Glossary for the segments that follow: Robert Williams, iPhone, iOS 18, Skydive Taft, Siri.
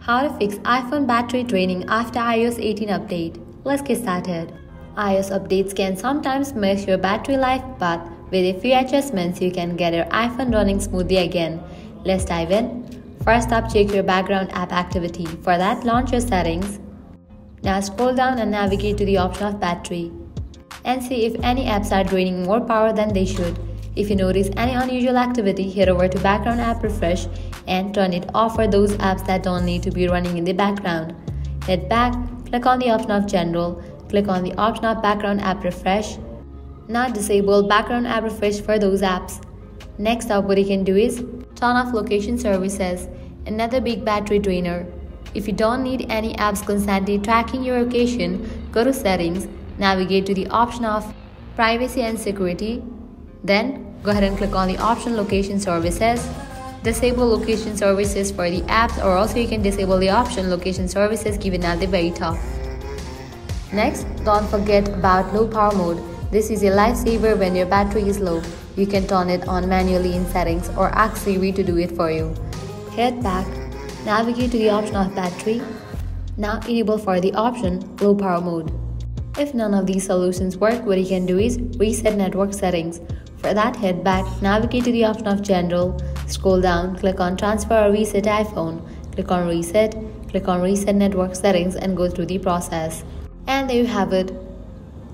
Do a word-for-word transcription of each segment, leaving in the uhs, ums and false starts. How to fix iPhone battery draining after i O S eighteen update. Let's get started. iOS updates can sometimes mess your battery life, but with a few adjustments you can get your iPhone running smoothly again. Let's dive in. First up, check your background app activity. For that, launch your settings. Now scroll down and navigate to the option of battery and see if any apps are draining more power than they should. If you notice any unusual activity, head over to background app refresh and turn it off for those apps that don't need to be running in the background. Head back, click on the option of general, click on the option of background app refresh. Now disable background app refresh for those apps. Next up, what you can do is turn off location services, another big battery drainer. If you don't need any apps constantly tracking your location, go to settings, navigate to the option of privacy and security. Then go ahead and click on the option location services. Disable location services for the apps, or also you can disable the option location services given at the very top. Next, don't forget about low power mode. This is a lifesaver when your battery is low. You can turn it on manually in settings or ask Siri to do it for you. Head back, navigate to the option of battery. Now enable for the option low power mode. If none of these solutions work, what you can do is reset network settings. For that, head back, navigate to the option of General, scroll down, click on Transfer or Reset iPhone, click on Reset, click on Reset Network Settings and go through the process. And there you have it.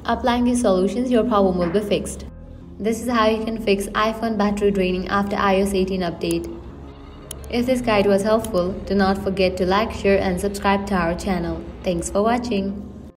Applying these solutions, your problem will be fixed. This is how you can fix iPhone battery draining after i O S eighteen update. If this guide was helpful, do not forget to like, share and subscribe to our channel. Thanks for watching.